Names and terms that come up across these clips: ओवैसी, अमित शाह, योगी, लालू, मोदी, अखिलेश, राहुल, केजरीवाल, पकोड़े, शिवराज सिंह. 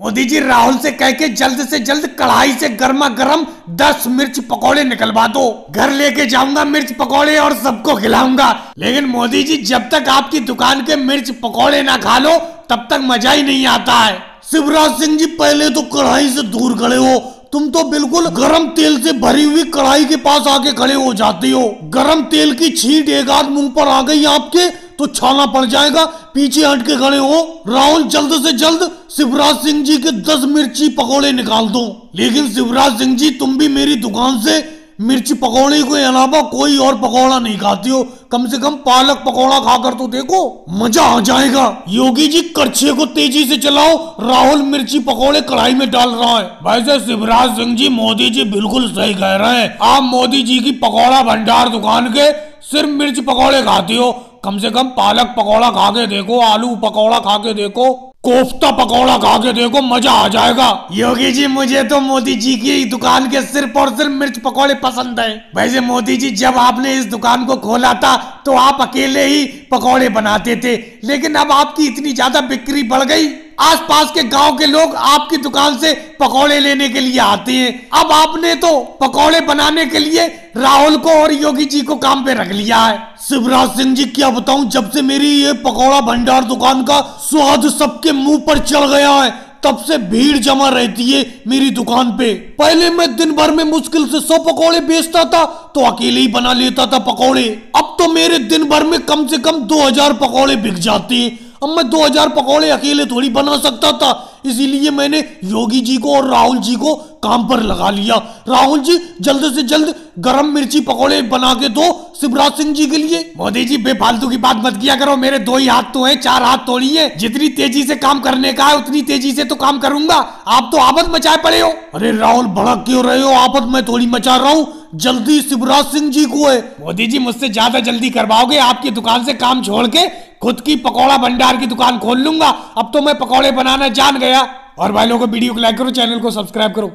मोदी जी राहुल से कह के जल्द से जल्द कढ़ाई से गर्मा गर्म 10 मिर्च पकोड़े निकलवा दो। घर लेके जाऊंगा मिर्च पकोड़े और सबको खिलाऊंगा। लेकिन मोदी जी जब तक आपकी दुकान के मिर्च पकोड़े ना खा लो तब तक मजा ही नहीं आता है। शिवराज सिंह जी पहले तो कढ़ाई से दूर खड़े हो, तुम तो बिल्कुल गरम तेल से भरी हुई कढ़ाई के पास आके खड़े हो जाते हो। गरम तेल की छींट एक आध मुंह पर आ गई आपके तो छाला पड़ जाएगा, पीछे हट के खड़े हो। राहुल जल्द से जल्द शिवराज सिंह जी के 10 मिर्ची पकोड़े निकाल दो। लेकिन शिवराज सिंह जी तुम भी मेरी दुकान से मिर्ची पकोड़े के अलावा कोई और पकौड़ा नहीं खाती हो, कम से कम पालक पकौड़ा खाकर तो देखो, मजा आ जाएगा। योगी जी करछे को तेजी से चलाओ, राहुल मिर्ची पकोड़े कढ़ाई में डाल रहा है। वैसे शिवराज सिंह जी मोदी जी बिल्कुल सही कह रहे हैं, आप मोदी जी की पकौड़ा भंडार दुकान के सिर्फ मिर्च पकौड़े खाती हो, कम से कम पालक पकौड़ा खा के देखो, आलू पकौड़ा खा के देखो, कोफ्ता पकौड़ा खा के देखो, मजा आ जाएगा। योगी जी मुझे तो मोदी जी की दुकान के सिर्फ और सिर्फ मिर्च पकौड़े पसंद है। वैसे मोदी जी जब आपने इस दुकान को खोला था तो आप अकेले ही पकौड़े बनाते थे, लेकिन अब आपकी इतनी ज्यादा बिक्री बढ़ गई, आसपास के गांव के लोग आपकी दुकान से पकौड़े लेने के लिए आते हैं। अब आपने तो पकौड़े बनाने के लिए राहुल को और योगी जी को काम पे रख लिया है। शिवराज सिंह जी क्या बताऊं, जब से मेरी ये पकौड़ा भंडार दुकान का स्वाद सबके मुंह पर चढ़ गया है तब से भीड़ जमा रहती है मेरी दुकान पे। पहले मैं दिन भर में मुश्किल से 100 पकौड़े बेचता था तो अकेले ही बना लेता था पकौड़े, अब तो मेरे दिन भर में कम से कम 2000 पकौड़े बिक जाते हैं। अब मैं 2000 पकौड़े अकेले थोड़ी बना सकता था, इसीलिए मैंने योगी जी को और राहुल जी को काम पर लगा लिया। राहुल जी जल्द से जल्द गरम मिर्ची पकौड़े बना के दो शिवराज सिंह जी के लिए। मोदी जी बेफालतू की बात मत किया करो, मेरे 2 ही हाथ तो हैं, 4 हाथ थोड़ी है। जितनी तेजी से काम करने का है उतनी तेजी से तो काम करूंगा, आप तो आफत मचाए पड़े हो। अरे राहुल भड़क क्यों रहे हो, आफत मैं थोड़ी मचा रहा हूँ, जल्दी शिवराज सिंह जी को है। मोदी जी मुझसे ज्यादा जल्दी करवाओगे, आपकी दुकान से काम छोड़ के खुद की पकौड़ा भंडार की दुकान खोल लूंगा। अब तो मैं पकौड़े बनाना जान गया। और भाई लोगों को वीडियो को लाइक करो, चैनल को सब्सक्राइब करो।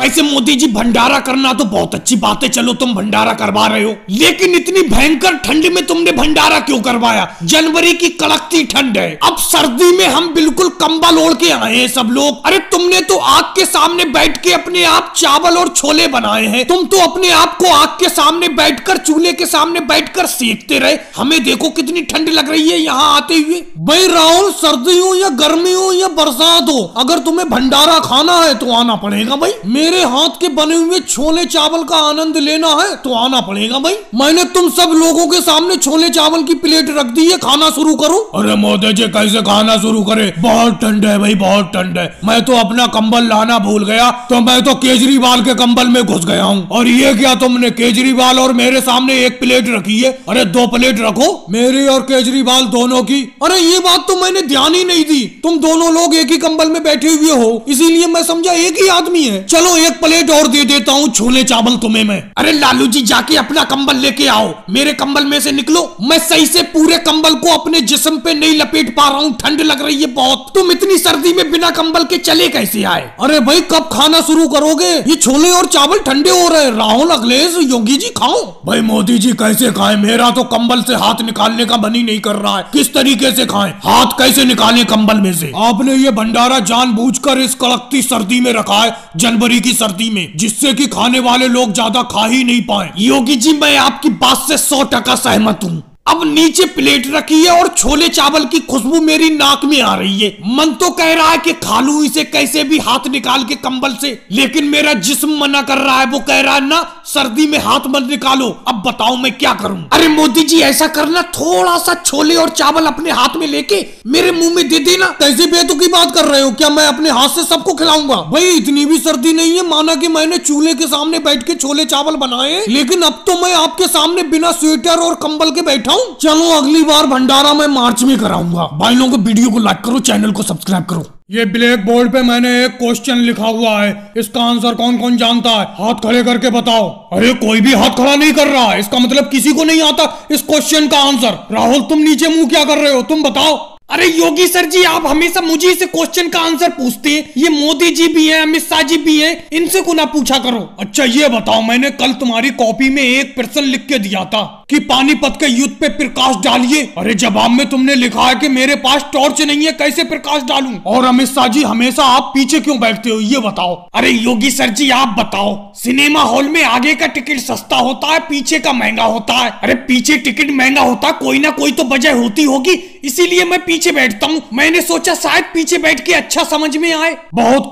वैसे मोदी जी भंडारा करना तो बहुत अच्छी बात है, चलो तुम भंडारा करवा रहे हो, लेकिन इतनी भयंकर ठंड में तुमने भंडारा क्यों करवाया? जनवरी की कड़कती ठंड है, अब सर्दी में हम बिल्कुल कंबल ओढ़ के आए हैं सब लोग। अरे तुमने तो आग के सामने बैठ के अपने आप चावल और छोले बनाए हैं, तुम तो अपने आप को आग के सामने बैठकर चूल्हे के सामने बैठकर सेकते रहे। हमें देखो कितनी ठंड लग रही है यहाँ आते हुए। भाई राहुल सर्दी हो या गर्मी हो या बरसात हो, अगर तुम्हें भंडारा खाना है तो आना पड़ेगा भाई। मेरे हाथ के बने हुए छोले चावल का आनंद लेना है तो आना पड़ेगा भाई। मैंने तुम सब लोगों के सामने छोले चावल की प्लेट रख दी है, खाना शुरू करो। अरे मोदी जी कैसे खाना शुरू करे, बहुत ठंड है भाई, बहुत ठंड है। मैं तो अपना कंबल लाना भूल गया, तो मैं तो केजरीवाल के कंबल में घुस गया हूँ। और ये क्या तुमने केजरीवाल और मेरे सामने एक प्लेट रखी है? अरे 2 प्लेट रखो, मेरी और केजरीवाल दोनों की। अरे ये बात तो मैंने ध्यान ही नहीं दी, तुम दोनों लोग एक ही कंबल में बैठे हुए हो, इसीलिए मैं समझा एक ही आदमी है। चलो एक प्लेट और दे देता हूँ छोले चावल तुम्हें मैं। अरे लालू जी जाके अपना कंबल लेके आओ, मेरे कंबल में से निकलो, मैं सही से पूरे कंबल को अपने जिस्म पे नहीं लपेट पा रहा हूँ, ठंड लग रही है बहुत। तुम इतनी सर्दी में बिना कंबल के चले कैसे आए? अरे भाई कब खाना शुरू करोगे, ये छोले और चावल ठंडे हो रहे। राहुल अखिलेश योगी जी खाओ। भाई मोदी जी कैसे खाए, मेरा तो कंबल से हाथ निकालने का मन ही नहीं कर रहा है। किस तरीके से खाए, हाथ कैसे निकाले कंबल में से? आपने ये भंडारा जानबूझकर इस कड़कती सर्दी में रखा है, जनवरी की सर्दी में, जिससे कि खाने वाले लोग ज्यादा खा ही नहीं पाए। योगी जी मैं आपकी बात से 100% सहमत हूँ। अब नीचे प्लेट रखी है और छोले चावल की खुशबू मेरी नाक में आ रही है, मन तो कह रहा है कि खा लूं इसे कैसे भी हाथ निकाल के कंबल से, लेकिन मेरा जिस्म मना कर रहा है, वो कह रहा है ना सर्दी में हाथ मत निकालो। अब बताओ मैं क्या करूं? अरे मोदी जी ऐसा करना, थोड़ा सा छोले और चावल अपने हाथ में लेके मेरे मुँह में दे देना। कैसी बेतुकी बात कर रहे हो, क्या मैं अपने हाथ से सबको खिलाऊंगा? भाई इतनी भी सर्दी नहीं है, माना की मैंने चूल्हे के सामने बैठ के छोले चावल बनाए, लेकिन अब तो मैं आपके सामने बिना स्वेटर और कंबल के बैठा। चलो अगली बार भंडारा मैं मार्च में कराऊंगा। भाई लोगों को वीडियो को लाइक करो, चैनल को सब्सक्राइब करो। ये ब्लैक बोर्ड पे मैंने एक क्वेश्चन लिखा हुआ है, इसका आंसर कौन कौन जानता है, हाथ खड़े करके बताओ। अरे कोई भी हाथ खड़ा नहीं कर रहा, इसका मतलब किसी को नहीं आता इस क्वेश्चन का आंसर। राहुल तुम नीचे मुँह क्या कर रहे हो, तुम बताओ। अरे योगी सर जी आप हमेशा मुझे इस क्वेश्चन का आंसर पूछते हैं, ये मोदी जी भी हैं, अमित शाह जी भी हैं, इनसे को ना पूछा करो। अच्छा ये बताओ, मैंने कल तुम्हारी कॉपी में एक प्रश्न लिख के दिया था, कि पानीपत के युद्ध पे प्रकाश डालिए। अरे जवाब में तुमने लिखा है कि मेरे पास टॉर्च नहीं है, कैसे प्रकाश डालूं? और अमित शाह जी हमेशा आप पीछे क्यों बैठते हो ये बताओ। अरे योगी सर जी आप बताओ, सिनेमा हॉल में आगे का टिकट सस्ता होता है, पीछे का महंगा होता है। अरे पीछे टिकट महंगा होता, कोई ना कोई तो वजह होती होगी, इसीलिए मैं पीछे बैठता हूँ। मैंने सोचा शायद पीछे बैठ के अच्छा समझ में आए। बहुत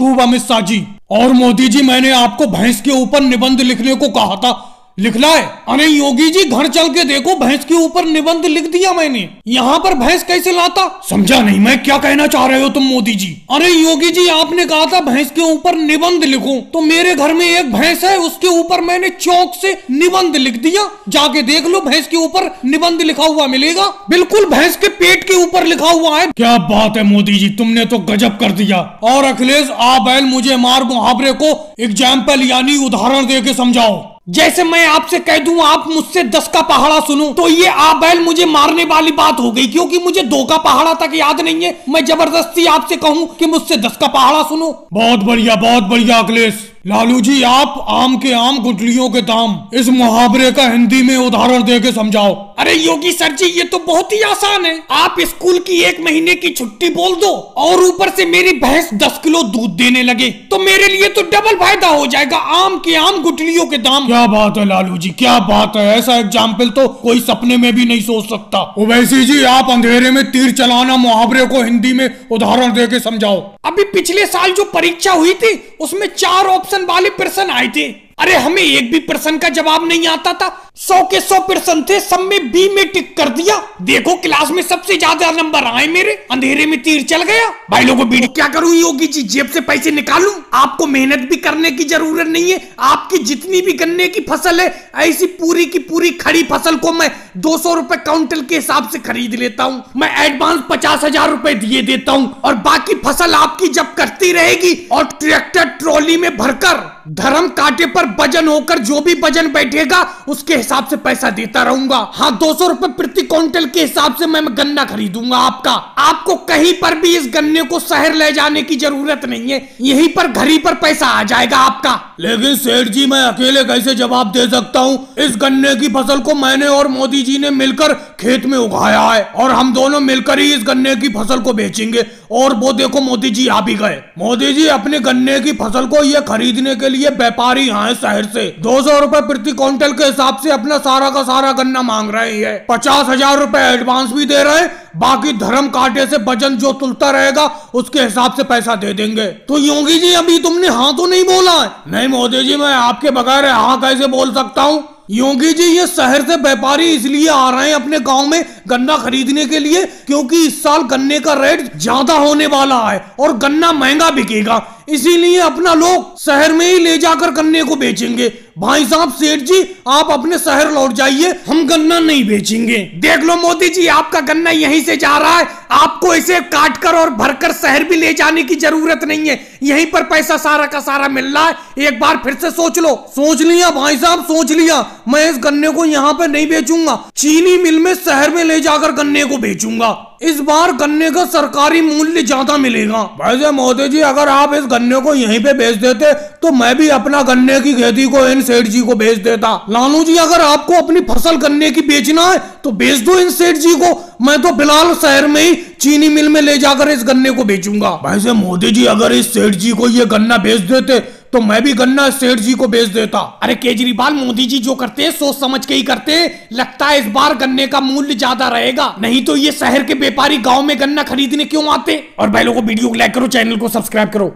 खूब अमित शाह जी। और मोदी जी मैंने आपको भैंस के ऊपर निबंध लिखने को कहा था, लिख लाए? अरे योगी जी घर चल के देखो, भैंस के ऊपर निबंध लिख दिया मैंने, यहाँ पर भैंस कैसे लाता? समझा नहीं मैं क्या कहना चाह रहे हो तुम मोदी जी। अरे योगी जी आपने कहा था भैंस के ऊपर निबंध लिखो, तो मेरे घर में एक भैंस है, उसके ऊपर मैंने चौक से निबंध लिख दिया, जाके देख लो भैंस के ऊपर निबंध लिखा हुआ मिलेगा, बिल्कुल भैंस के पेट के ऊपर लिखा हुआ है। क्या बात है मोदी जी, तुमने तो गजब कर दिया। और अखिलेश आप बैल मुझे मार मुहावरे को एग्जाम्पल यानी उदाहरण दे के समझाओ। जैसे मैं आपसे कह दूं आप मुझसे 10 का पहाड़ा सुनो, तो ये आ बैल मुझे मारने वाली बात हो गई, क्योंकि मुझे 2 का पहाड़ा तक याद नहीं है, मैं जबरदस्ती आपसे कहूं कि मुझसे 10 का पहाड़ा सुनो। बहुत बढ़िया अखिलेश। लालू जी आप आम के आम गुठलियों के दाम, इस मुहावरे का हिंदी में उदाहरण दे के समझाओ। अरे योगी सर जी ये तो बहुत ही आसान है, आप स्कूल की 1 महीने की छुट्टी बोल दो और ऊपर से मेरी भैंस 10 किलो दूध देने लगे, तो मेरे लिए तो डबल फायदा हो जाएगा, आम के आम गुठलियों के दाम। क्या बात है लालू जी, क्या बात है, ऐसा एग्जाम्पल तो कोई सपने में भी नहीं सोच सकता। ओवैसी जी आप अंधेरे में तीर चलाना मुहावरे को हिंदी में उदाहरण दे के समझाओ। अभी पिछले साल जो परीक्षा हुई थी उसमें 4 ऑप्शन वाले प्रश्न आए थे, अरे हमें एक भी प्रश्न का जवाब नहीं आता था, 100 के 100 प्रश्न थे, सब में बी में टिक कर दिया। देखो क्लास में सबसे ज्यादा नंबर आए मेरे, अंधेरे में तीर चल गया। भाई लोगों बीड़ी क्या करूं योगी जी, जेब से पैसे निकालूं? आपको मेहनत भी करने की जरूरत नहीं है, आपकी जितनी भी गन्ने की फसल है ऐसी पूरी की पूरी खड़ी फसल को मैं 200 रुपए क्विंटल के हिसाब से खरीद लेता हूँ, मैं एडवांस 50,000 रुपए दिए देता हूँ, और बाकी फसल आपकी जब कटती रहेगी और ट्रैक्टर ट्रॉली में भरकर धर्म कांटे पर वजन होकर जो भी वजन बैठेगा उसके हिसाब से पैसा देता रहूंगा। हाँ 200 रुपए प्रति क्विंटल के हिसाब से मैं गन्ना खरीदूंगा आपका। आपको कहीं पर भी इस गन्ने को शहर ले जाने की जरूरत नहीं है, यहीं पर घर ही पर पैसा आ जाएगा आपका। लेकिन सेठ जी मैं अकेले कैसे जवाब दे सकता हूँ, इस गन्ने की फसल को मैंने और मोदी जी ने मिलकर खेत में उगाया है और हम दोनों मिलकर ही इस गन्ने की फसल को बेचेंगे, और वो देखो मोदी जी आ भी गए। मोदी जी अपने गन्ने की फसल को ये खरीदने के लिए व्यापारी आए शहर से, 200 रुपए प्रति क्विंटल के हिसाब से अपना सारा का सारा गन्ना मांग रहे हैं, 50,000 रुपए एडवांस भी दे रहे हैं, बाकी धर्म कांटे से वजन जो तुलता रहेगा उसके हिसाब से पैसा दे देंगे। तो योगी जी अभी तुमने हाँ तो नहीं बोला है? नहीं मोदी जी मैं आपके बगैर हाँ कैसे बोल सकता हूँ। योगी जी ये शहर से व्यापारी इसलिए आ रहे हैं अपने गांव में गन्ना खरीदने के लिए क्योंकि इस साल गन्ने का रेट ज्यादा होने वाला है और गन्ना महंगा बिकेगा, इसीलिए अपना लोग शहर में ही ले जाकर गन्ने को बेचेंगे। भाई साहब सेठ जी आप अपने शहर लौट जाइए, हम गन्ना नहीं बेचेंगे। देख लो मोदी जी आपका गन्ना यहीं से जा रहा है, आपको इसे काट कर और भरकर शहर भी ले जाने की जरूरत नहीं है, यहीं पर पैसा सारा का सारा मिल रहा है। एक बार फिर से सोच लो। सोच लिया भाई साहब सोच लिया, मैं इस गन्ने को यहाँ पे नहीं बेचूंगा, चीनी मिल में शहर में ले जाकर गन्ने को बेचूंगा, इस बार गन्ने का सरकारी मूल्य ज्यादा मिलेगा। वैसे मोदी जी अगर आप इस गन्ने को यहीं पे बेच देते तो मैं भी अपना गन्ने की खेती को इन सेठ जी को बेच देता। लालू जी अगर आपको अपनी फसल गन्ने की बेचना है तो बेच दो इन सेठ जी को, मैं तो फिलहाल शहर में ही चीनी मिल में ले जाकर इस गन्ने को बेचूंगा। वैसे मोदी जी अगर इस सेठ जी को ये गन्ना बेच देते तो मैं भी गन्ना सेठ जी को बेच देता। अरे केजरीवाल मोदी जी जो करते हैं सोच समझ के ही करते हैं, लगता है इस बार गन्ने का मूल्य ज्यादा रहेगा, नहीं तो ये शहर के व्यापारी गांव में गन्ना खरीदने क्यों आते। और भाई लोगों वीडियो को लाइक करो, चैनल को सब्सक्राइब करो।